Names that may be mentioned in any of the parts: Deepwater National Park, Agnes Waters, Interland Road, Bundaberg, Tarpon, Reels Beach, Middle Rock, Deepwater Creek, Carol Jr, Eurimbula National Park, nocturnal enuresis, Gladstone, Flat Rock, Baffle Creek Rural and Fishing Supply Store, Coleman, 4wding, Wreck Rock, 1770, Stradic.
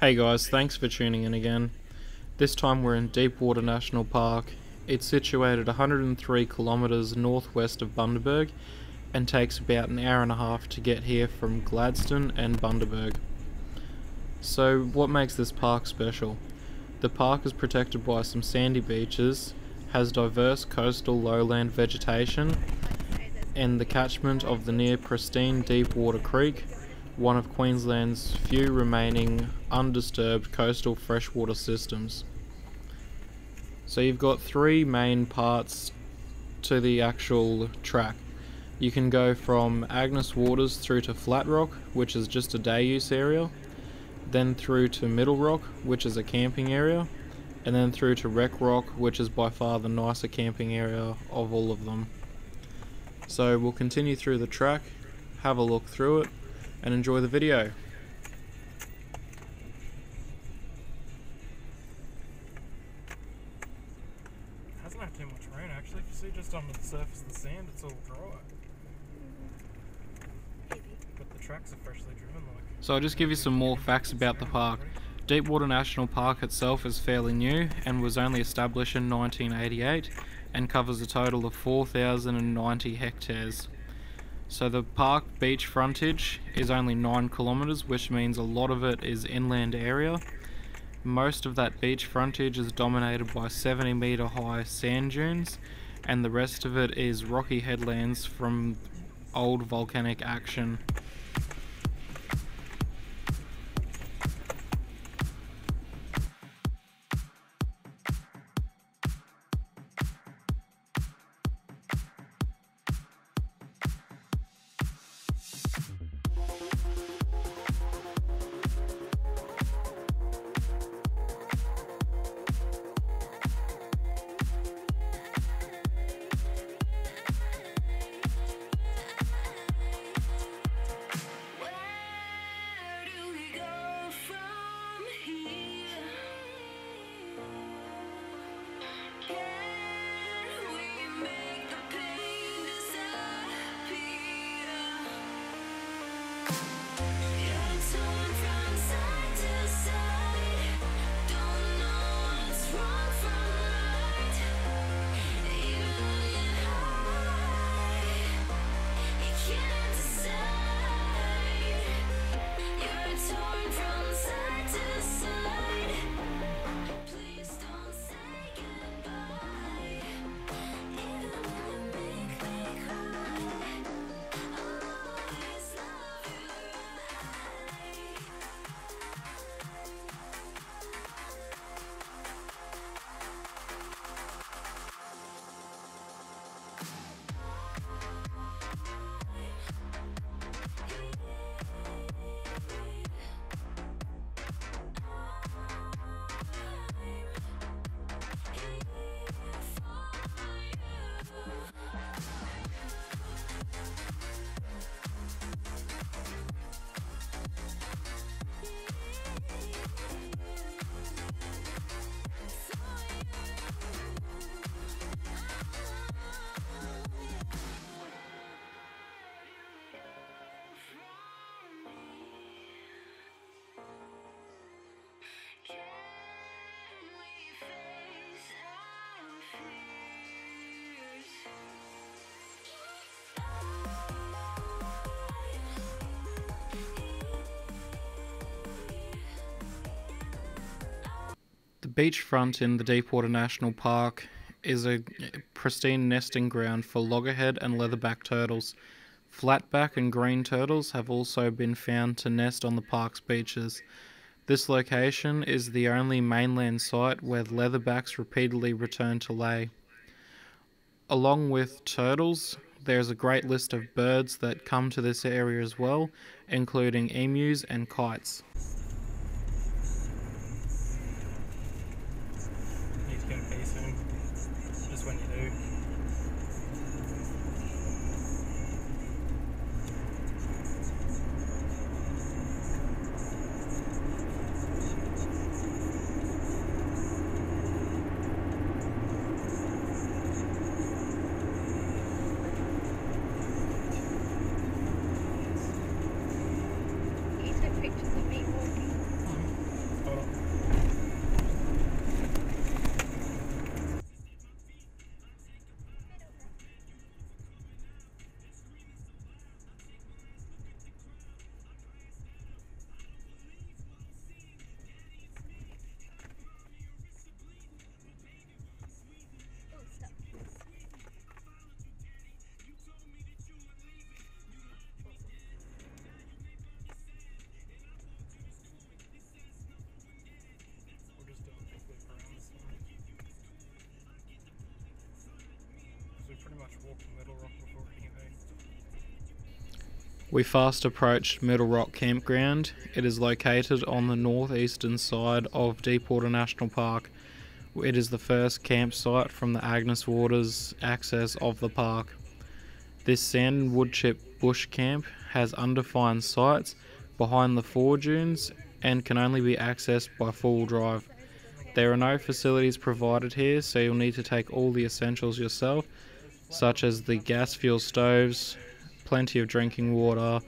Hey guys, thanks for tuning in again. This time we're in Deepwater National Park. It's situated 103 kilometers northwest of Bundaberg and takes about an hour and a half to get here from Gladstone and Bundaberg. So what makes this park special? The park is protected by some sandy beaches, has diverse coastal lowland vegetation, and the catchment of the near pristine Deepwater Creek, one of Queensland's few remaining undisturbed coastal freshwater systems. So you've got three main parts to the actual track. You can go from Agnes Waters through to Flat Rock, which is just a day use area, then through to Middle Rock, which is a camping area, and then through to Wreck Rock, which is by far the nicer camping area of all of them. So we'll continue through the track, have a look through it, and enjoy the video. Hasn't had too much rain actually. If you see just under the surface of the sand, it's all dry. But the tracks are freshly driven like. So I'll just give you some more facts about the park. Deepwater National Park itself is fairly new and was only established in 1988 and covers a total of 4,090 hectares. So the park beach frontage is only 9 kilometers, which means a lot of it is inland area. Most of that beach frontage is dominated by 70-meter high sand dunes, and the rest of it is rocky headlands from old volcanic action. The beachfront in the Deepwater National Park is a pristine nesting ground for loggerhead and leatherback turtles. Flatback and green turtles have also been found to nest on the park's beaches. This location is the only mainland site where leatherbacks repeatedly return to lay. Along with turtles, there is a great list of birds that come to this area as well, including emus and kites. walked Middle Rock before camping. We fast approached Middle Rock Campground. It is located on the northeastern side of Deepwater National Park. It is the first campsite from the Agnes Waters access of the park. This sand and wood chip bush camp has undefined sites behind the ford dunes and can only be accessed by four-wheel drive. There are no facilities provided here, so you'll need to take all the essentials yourself, such as the gas fuel stoves, plenty of drinking water,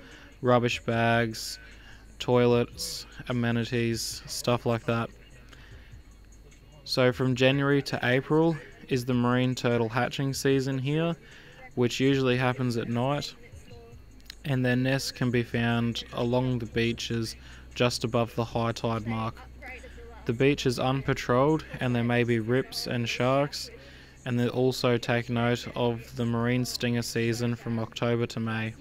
rubbish bags, toilets, amenities, stuff like that. So from January to April is the marine turtle hatching season here, which usually happens at night, and their nests can be found along the beaches just above the high tide mark. The beach is unpatrolled and there may be rips and sharks, and they also take note of the marine stinger season from October to May.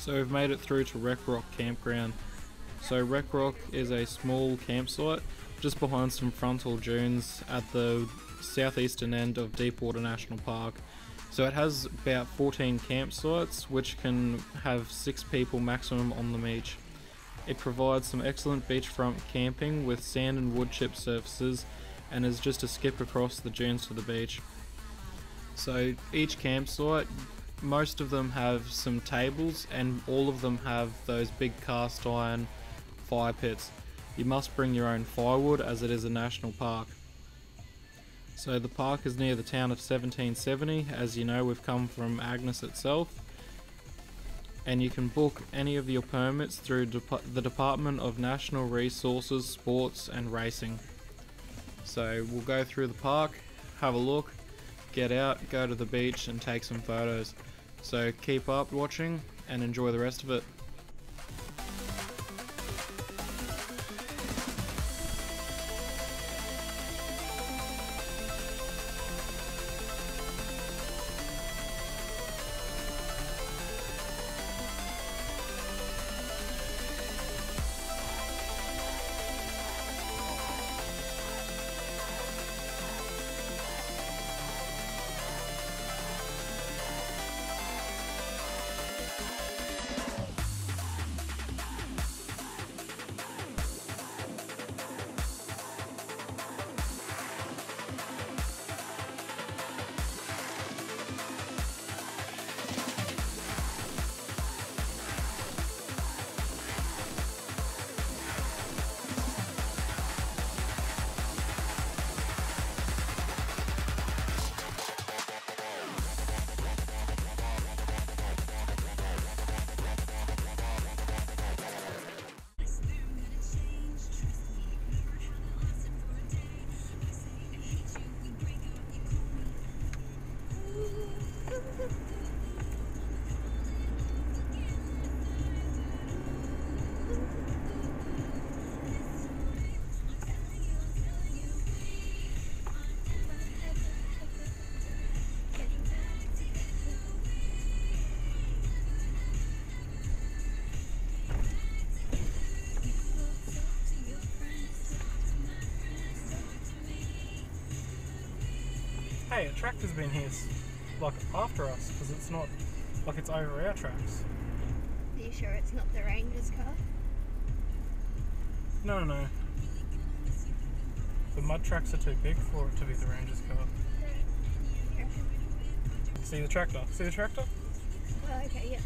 So we've made it through to Wreck Rock Campground. So Wreck Rock is a small campsite just behind some frontal dunes at the southeastern end of Deepwater National Park. So it has about 14 campsites, which can have 6 people maximum on them each. It provides some excellent beachfront camping with sand and wood chip surfaces, and is just a skip across the dunes to the beach. So each campsite, most of them have some tables, and all of them have those big cast iron fire pits. You must bring your own firewood as it is a national park. So the park is near the town of 1770. As you know, we've come from Agnes itself. And you can book any of your permits through the Department of National Resources, Sports and Racing. So we'll go through the park, have a look, get out, go to the beach and take some photos. So keep up watching and enjoy the rest of it. hey, a tractor's been here, like, after us, because it's not, like, it's over our tracks. Are you sure it's not the Ranger's car? No, no, no. The mud tracks are too big for it to be the Ranger's car. See the tractor? See the tractor? Oh, okay, yeah.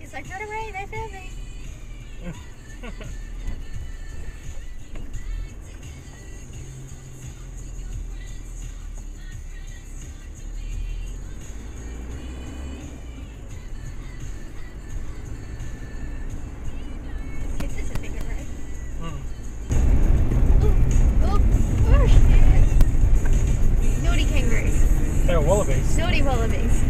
He's like, run away, they found me. This is a bigger road. Oh, yeah. Naughty kangaroos. They're wallabies. Naughty wallabies.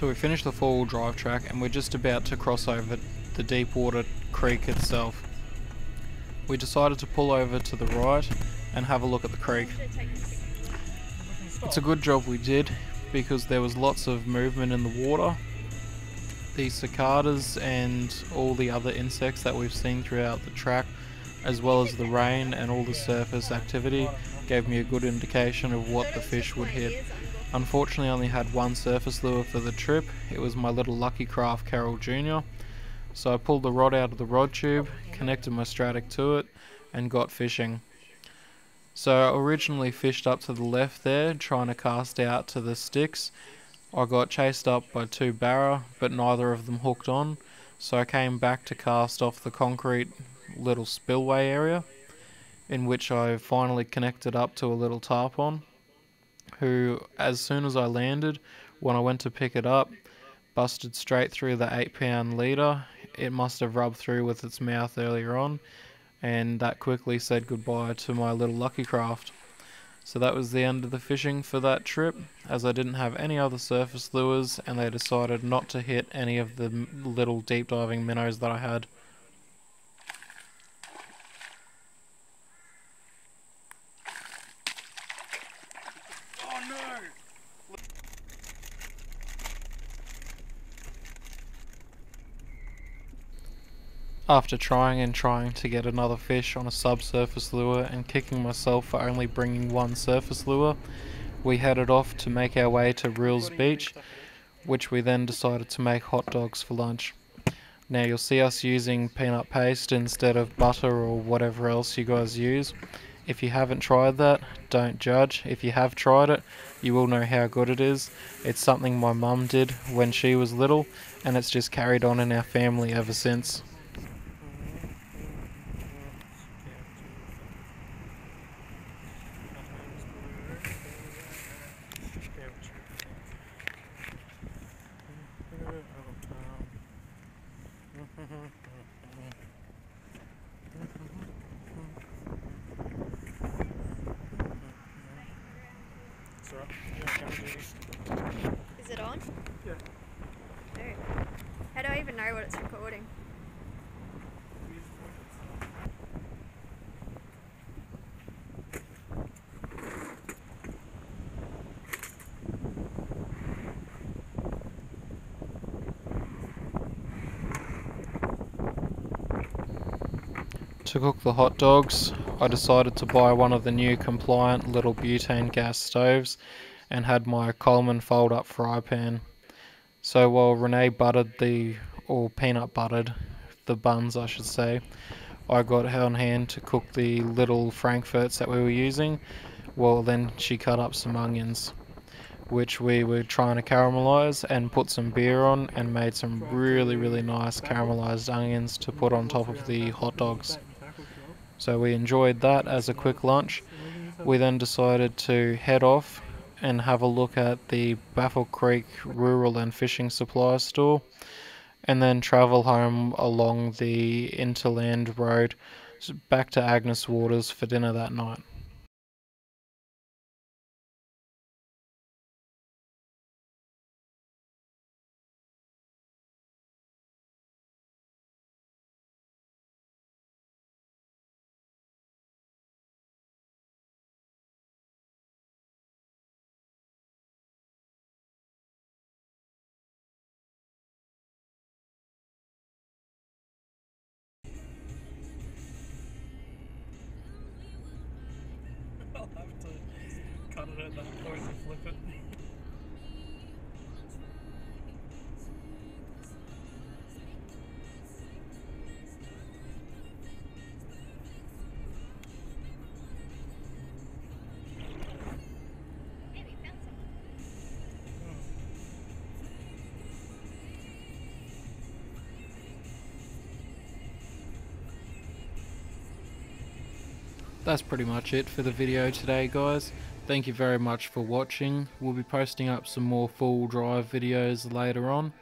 So we finished the four-wheel drive track and we're just about to cross over the Deepwater Creek itself. We decided to pull over to the right and have a look at the creek. It's a good job we did because there was lots of movement in the water. The cicadas and all the other insects that we've seen throughout the track, as well as the rain and all the surface activity, gave me a good indication of what the fish would hit. Unfortunately, I only had one surface lure for the trip. It was my little lucky craft Carol Jr. So I pulled the rod out of the rod tube, connected my Stradic to it, and got fishing. So I originally fished up to the left there, trying to cast out to the sticks. I got chased up by two barra, but neither of them hooked on. So I came back to cast off the concrete little spillway area, in which I finally connected up to a little tarpon, who, as soon as I landed, when I went to pick it up, busted straight through the 8-pound leader. It must have rubbed through with its mouth earlier on, and that quickly said goodbye to my little lucky craft. So that was the end of the fishing for that trip, as I didn't have any other surface lures, and they decided not to hit any of the little deep diving minnows that I had. After trying and trying to get another fish on a subsurface lure and kicking myself for only bringing one surface lure, we headed off to make our way to Reels Beach, which we then decided to make hot dogs for lunch. Now you'll see us using peanut paste instead of butter or whatever else you guys use. If you haven't tried that, don't judge. If you have tried it, you will know how good it is. It's something my mum did when she was little, and it's just carried on in our family ever since. Is it on? Yeah. No. How do I even know what it's recording? To cook the hot dogs, I decided to buy one of the new compliant little butane gas stoves and had my Coleman fold-up fry pan. So while Renee buttered or peanut buttered the buns, I should say, I got her on hand to cook the little frankfurts that we were using. Well, then she cut up some onions, which we were trying to caramelize, and put some beer on, and made some really, really nice caramelized onions to put on top of the hot dogs. So we enjoyed that as a quick lunch. We then decided to head off and have a look at the Baffle Creek Rural and Fishing Supply Store, and then travel home along the Interland Road back to Agnes Waters for dinner that night. that's pretty much it for the video today, guys. Thank you very much for watching. We'll be posting up some more full drive videos later on.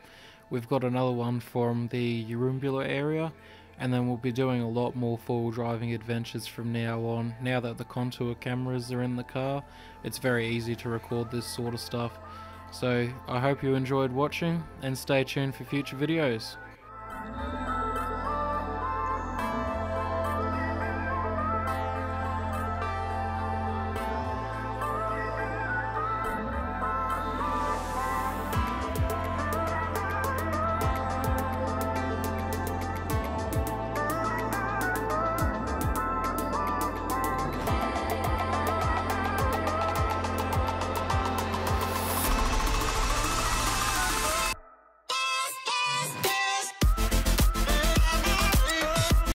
We've got another one from the Eurimbula area, and then we'll be doing a lot more four-wheel driving adventures from now on. Now that the contour cameras are in the car, it's very easy to record this sort of stuff. So I hope you enjoyed watching, and stay tuned for future videos.